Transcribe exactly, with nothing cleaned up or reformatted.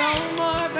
no more.